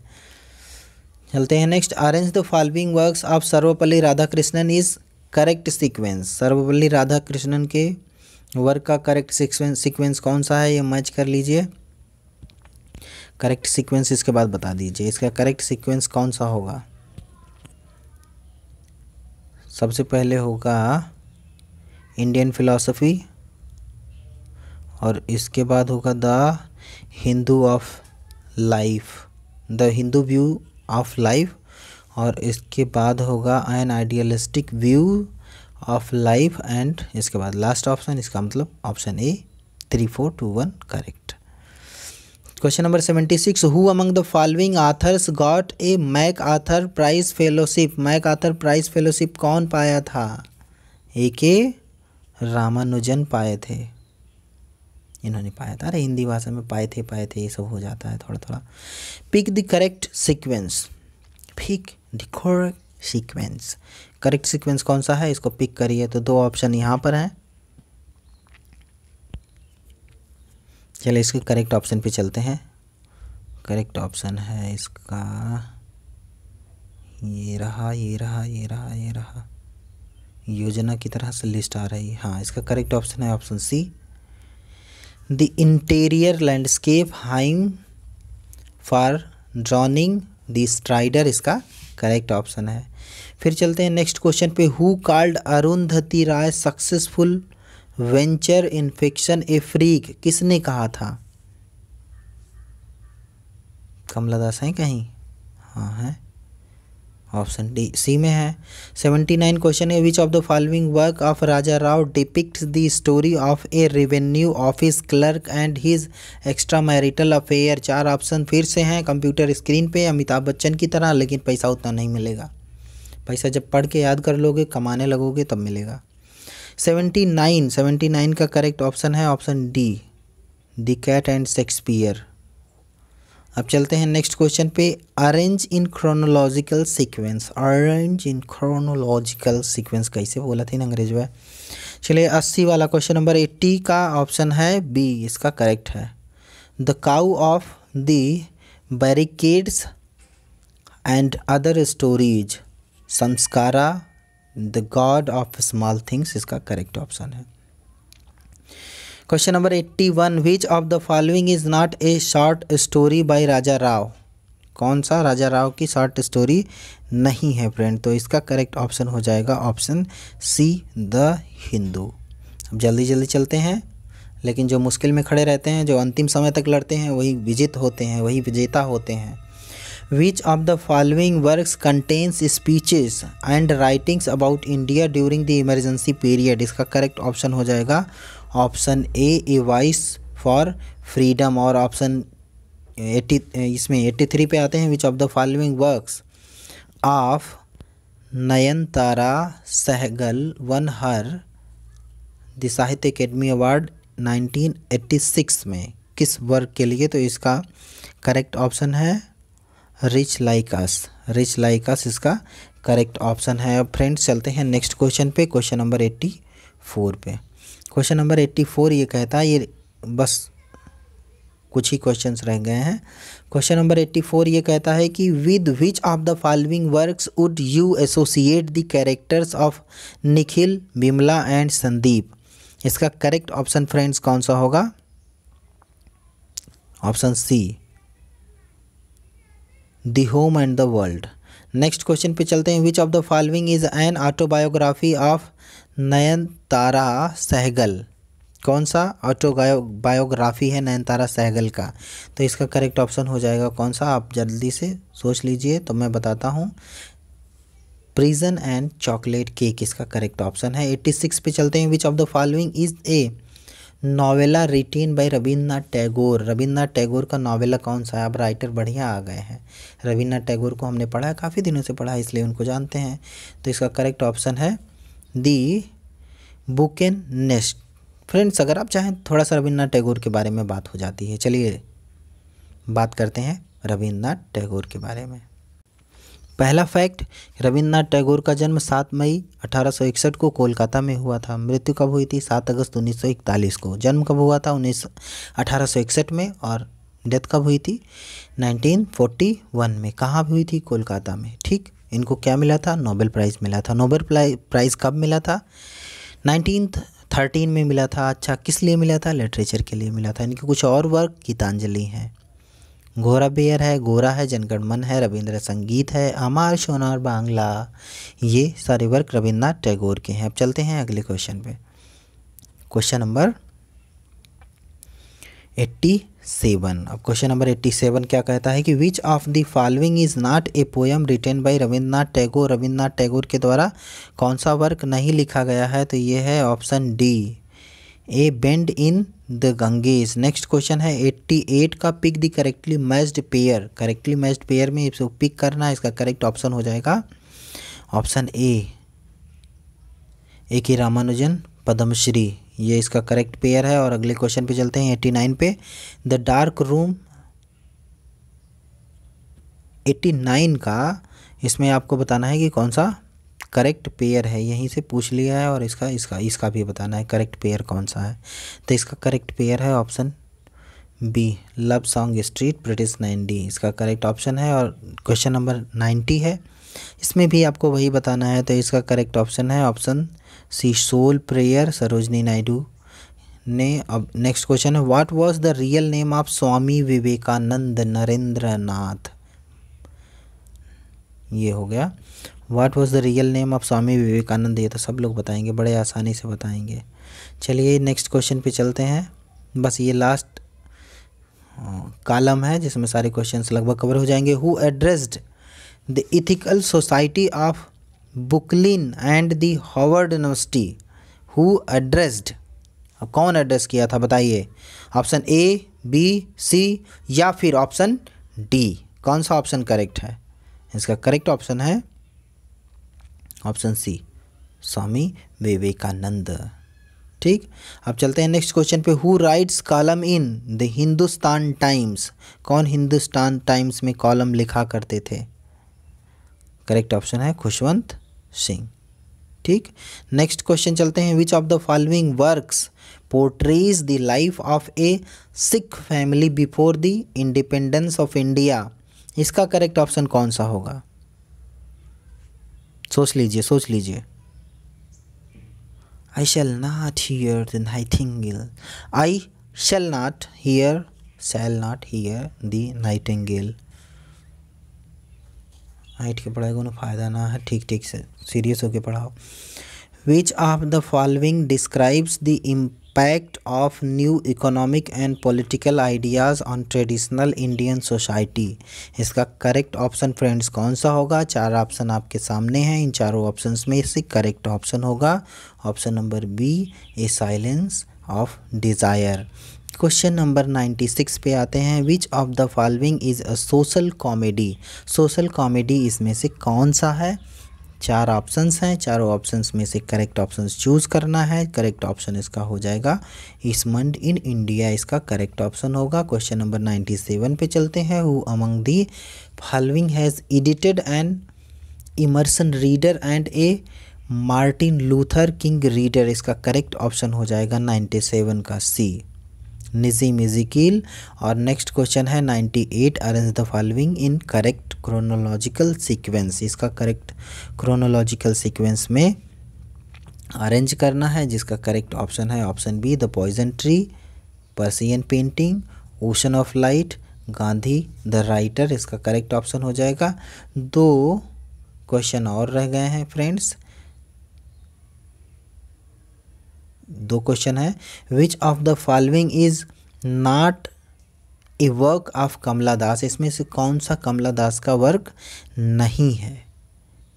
चलते हैं next. Arrange the following works of Sarvepalli Radhakrishnan is correct sequence? Sarvepalli Radhakrishnan के वर्क का करेक्ट सीक्वेंस सीक्वेंस कौन सा है? ये मैच कर लीजिए। करेक्ट सीक्वेंस इसके बाद बता दीजिए इसका करेक्ट सीक्वेंस कौन सा होगा। सबसे पहले होगा इंडियन फिलॉसफी और इसके बाद होगा the Hindu of life, the Hindu view of life, और इसके बाद होगा an idealistic view of life, and इसके बाद लास्ट ऑप्शन, इसका मतलब option A three four two one correct. Question number seventy six, who among the following authors got a MacArthur prize fellowship? MacArthur prize fellowship कौन पाया था? ए के रामानुजन पाए थे, इन्होंने पाया था। अरे हिंदी भाषा में पाए थे पाए थे ये सब हो जाता है थोड़ा थोड़ा। Pick the correct sequence, pick the correct sequence, correct sequence कौन सा है इसको पिक करिए। तो दो ऑप्शन यहाँ पर हैं। चलिए इसके करेक्ट ऑप्शन पे चलते हैं। करेक्ट ऑप्शन है इसका ये रहा ये रहा ये रहा ये रहा, योजना की तरह से लिस्ट आ रही। हाँ, इसका करेक्ट ऑप्शन है option C, the interior landscape hymn for drowning the strider इसका करेक्ट ऑप्शन है। फिर चलते हैं नेक्स्ट क्वेश्चन पे। Who called Arundhati Roy successful venture in fiction a freak? किसने कहा था? कमला दास हैं कहीं? हाँ हैं, ऑप्शन डी सी में है। सेवेंटी नाइन क्वेश्चन है, which of the following work of Raja Rao depicts the story of a revenue office clerk and his extra marital affair? चार ऑप्शन फिर से हैं। कंप्यूटर स्क्रीन पे अमिताभ बच्चन की तरह, लेकिन पैसा उतना नहीं मिलेगा। पैसा जब पढ़ के याद कर लोगे, कमाने लगोगे तब मिलेगा। सेवेंटी नाइन सेवेंटी नाइन का करेक्ट ऑप्शन है option D, the cat and Shakespeare. अब चलते हैं नेक्स्ट क्वेश्चन पे। Arrange in chronological sequence, arrange in chronological sequence कैसे बोला था इन अंग्रेजी में। चलिए अस्सी वाला क्वेश्चन नंबर एट्टी का ऑप्शन है बी, इसका करेक्ट है। The cow of the barricades and other stories, Samskara the god of small things इसका करेक्ट ऑप्शन है। Question number eighty one, which of the following is not a short story by Raja Rao? कौन सा राजा राव की short story नहीं है friend, तो इसका correct option हो जाएगा ऑप्शन सी द हिंदू। अब जल्दी जल्दी चलते हैं, लेकिन जो मुश्किल में खड़े रहते हैं, जो अंतिम समय तक लड़ते हैं, वही विजेता होते हैं, वही विजेता होते हैं। Which of the following works contains speeches and writings about India during the emergency period? इसका correct option हो जाएगा option A, A Voice for Freedom, और option अस्सी इसमें तिरासी पे आते हैं which of the following works of Nayantara Sahgal won her the Sahitya academy award nineteen eighty six में किस वर्क के लिए? तो इसका correct option है rich like us, rich like us इसका करेक्ट ऑप्शन है। अब फ्रेंड्स चलते हैं नेक्स्ट क्वेश्चन पे, क्वेश्चन नंबर चौरासी पे। क्वेश्चन नंबर चौरासी ये कहता है, ये बस कुछ ही क्वेश्चंस रह गए हैं। क्वेश्चन नंबर चौरासी ये कहता है कि with which of the following works would you associate the characters of Nikhil, Vimala and Sandeep? इसका करेक्ट ऑप्शन फ्रेंड्स कौन सा होगा? Option C The Home and the World। Next question पे चलते हैं, which of the following is an autobiography of Nayantara Sahgal? कौन सा autobiography है नयनतारा सहगल का? तो इसका करेक्ट ऑप्शन हो जाएगा कौन सा? आप जल्दी से सोच लीजिए तो मैं बताता हूँ, प्रिजन एंड चॉकलेट केक इसका करेक्ट ऑप्शन है। छियासी पे चलते हैं, which of the following is a novella written by Rabindranath Tagore? Rabindranath Tagore का नॉवेला कौन सा है? अब राइटर बढ़िया आ गए हैं, रविन्द्रनाथ टैगोर को हमने पढ़ा है, काफ़ी दिनों से पढ़ा है इसलिए उनको जानते हैं। तो इसका करेक्ट ऑप्शन है the broken nest. Friends अगर आप चाहें थोड़ा सा रविन्द्रनाथ टैगोर के बारे में बात हो जाती है, चलिए बात करते हैं रविन्द्रनाथ टैगोर के बारे में। पहला फैक्ट, रविंद्रनाथ टैगोर का जन्म सात मई अठारह सौ इकसठ को कोलकाता में हुआ था। मृत्यु कब हुई थी? सात अगस्त उन्नीस सौ इकतालीस को। जन्म कब हुआ था? उन्नीस अठारह सौ इकसठ में, और डेथ कब हुई थी? उन्नीस सौ इकतालीस में। कहाँ हुई थी? कोलकाता में। ठीक, इनको क्या मिला था? नोबेल प्राइज़ मिला था। नोबेल प्राइज़ कब मिला था? नाइनटीन थर्टीन में मिला था। अच्छा, किस लिए मिला था? लिटरेचर के लिए मिला था। इनके कुछ और वर्क गीतांजलि हैं, घोरा बेयर है, गोरा है, जनगणमन है, रविंद्र संगीत है, अमार सोनार बांग्ला, ये सारे वर्क रविंद्रनाथ टैगोर के हैं। अब चलते हैं अगले क्वेश्चन पे, क्वेश्चन नंबर सत्तासी। अब क्वेश्चन नंबर सत्तासी क्या कहता है कि which of the following is not a poem written by Rabindranath Tagore? Rabindranath Tagore के द्वारा कौन सा वर्क नहीं लिखा गया है? तो ये है option D, a bend in the Ganges. Next question है अठासी का, pick the correctly matched pair. Correctly matched pair में इसको पिक करना है, इसका करेक्ट ऑप्शन हो जाएगा ऑप्शन ए, ए के रामानुजन पद्मश्री, ये इसका करेक्ट पेयर है। और अगले क्वेश्चन पे चलते हैं नवासी पे, द डार्क रूम नवासी का, इसमें आपको बताना है कि कौन सा करेक्ट पेयर है, यहीं से पूछ लिया है, और इसका इसका इसका भी बताना है करेक्ट पेयर कौन सा है। तो इसका करेक्ट पेयर है option B, love song street British ninety, इसका करेक्ट ऑप्शन है। और क्वेश्चन नंबर नब्बे है, इसमें भी आपको वही बताना है, तो इसका करेक्ट ऑप्शन है option C, soul prayer Sarojini Naidu ने। अब नेक्स्ट क्वेश्चन है, what was the real name of Swami Vivekananda? Narendranath, ये हो गया। What was the real name of Swami Vivekananda, ये तो सब लोग बताएंगे, बड़े आसानी से बताएंगे। चलिए नेक्स्ट क्वेश्चन पे चलते हैं, बस ये लास्ट कॉलम है जिसमें सारे क्वेश्चंस लगभग कवर हो जाएंगे। Who addressed the ethical society of Brooklyn and the Harvard university? Who addressed, अब कौन एड्रेस किया था बताइए? ऑप्शन ए, बी, सी या फिर ऑप्शन डी, कौन सा ऑप्शन करेक्ट है? इसका करेक्ट ऑप्शन है ऑप्शन सी, स्वामी विवेकानंद। ठीक, अब चलते हैं नेक्स्ट क्वेश्चन पे, who writes column in the Hindustan times? कौन हिंदुस्तान टाइम्स में कॉलम लिखा करते थे? करेक्ट ऑप्शन है खुशवंत सिंह। ठीक, नेक्स्ट क्वेश्चन चलते हैं, which of the following works portrays the life of a Sikh family before the independence of India? इसका करेक्ट ऑप्शन कौन सा होगा? सोच लीजिए, सोच लीजिए। I shall not hear the nightingale, I shall not hear shall not hear the nightingale, हाइट के पढ़ाई को फायदा ना है, ठीक ठीक से सीरियस होकर पढ़ाओ। Which of the following describes the impact of new economic and political ideas on traditional Indian society. इसका करेक्ट ऑप्शन फ्रेंड्स कौन सा होगा? चार ऑप्शन आपके सामने हैं, इन चारों ऑप्शन में से करेक्ट ऑप्शन होगा option number B, a silence of desire. Question number छियानवे पे आते हैं। Which of the following is a social comedy. Social comedy इसमें से कौन सा है? चार ऑप्शंस हैं, चारों ऑप्शंस में से करेक्ट ऑप्शंस चूज़ करना है। करेक्ट ऑप्शन इसका हो जाएगा इस्मंड इन इंडिया, इसका करेक्ट ऑप्शन होगा। क्वेश्चन नंबर सत्तानवे पे चलते हैं। Who among the following has edited an Emerson reader and a Martin Luther King reader. इसका करेक्ट ऑप्शन हो जाएगा सत्तानवे का सी, निसिम इज़ीकिएल। और नेक्स्ट क्वेश्चन है अट्ठानवे, arrange the following in correct chronological sequence. इसका करेक्ट क्रोनोलॉजिकल सीक्वेंस में अरेंज करना है, जिसका करेक्ट ऑप्शन है option B, the poison tree, Persian painting, ocean of light, Gandhi the writer. इसका करेक्ट ऑप्शन हो जाएगा। दो क्वेश्चन और रह गए हैं फ्रेंड्स, दो क्वेश्चन है। Which of the following is not a work of Kamala Das. इसमें से कौन सा कमला दास का वर्क नहीं है?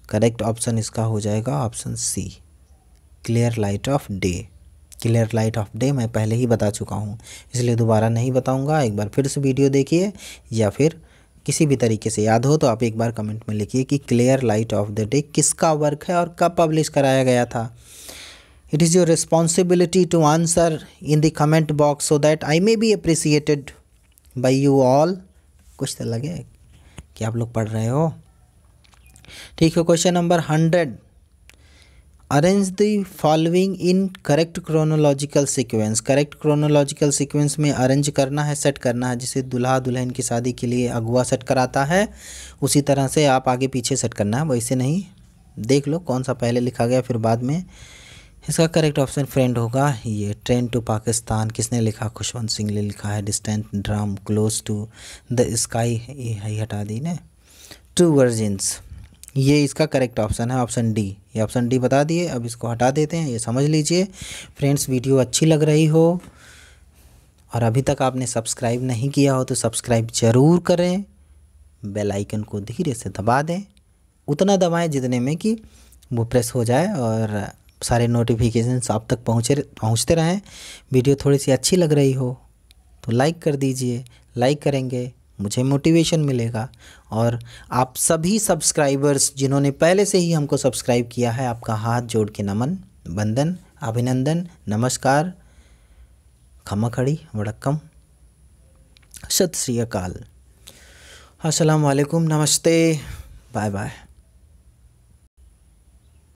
करेक्ट ऑप्शन इसका हो जाएगा option C, clear light of day. Clear light of day मैं पहले ही बता चुका हूँ, इसलिए दोबारा नहीं बताऊँगा। एक बार फिर से वीडियो देखिए या फिर किसी भी तरीके से याद हो तो आप एक बार कमेंट में लिखिए कि clear light of the day किसका वर्क है और कब पब्लिश कराया गया था। It is your responsibility to answer in the comment box so that I may be appreciated by you all. कुछ तो लगे कि आप लोग पढ़ रहे हो, ठीक है। Question number hundred, arrange the following in correct chronological sequence. Correct chronological sequence में अरेंज करना है, सेट करना है। जैसे दूल्हा दुल्हन की शादी के लिए अगुआ सेट कराता है, उसी तरह से आप आगे पीछे सेट करना है, वैसे नहीं। देख लो कौन सा पहले लिखा गया फिर बाद में। इसका करेक्ट ऑप्शन फ्रेंड होगा ये, ट्रेन टू पाकिस्तान। किसने लिखा? खुशवंत सिंह ने लिखा है। Distant drum close to the sky, ये हटा दी ने। ट्रू वर्जिन्स, ये इसका करेक्ट ऑप्शन है ऑप्शन डी। ये ऑप्शन डी बता दिए, अब इसको हटा देते हैं, ये समझ लीजिए। फ्रेंड्स वीडियो अच्छी लग रही हो और अभी तक आपने सब्सक्राइब नहीं किया हो तो सब्सक्राइब ज़रूर करें। बेल आइकन को धीरे से दबा दें, उतना दबाएँ जितने में कि वो प्रेस हो जाए और सारे नोटिफिकेशंस आप तक पहुँचे पहुँचते रहें। वीडियो थोड़ी सी अच्छी लग रही हो तो लाइक कर दीजिए, लाइक करेंगे मुझे मोटिवेशन मिलेगा। और आप सभी सब्सक्राइबर्स जिन्होंने पहले से ही हमको सब्सक्राइब किया है, आपका हाथ जोड़ के नमन बंदन अभिनंदन नमस्कार खमा खड़ी वड़क्कम सत श्री अकाल अस्सलाम वालेकुम नमस्ते बाय बाय।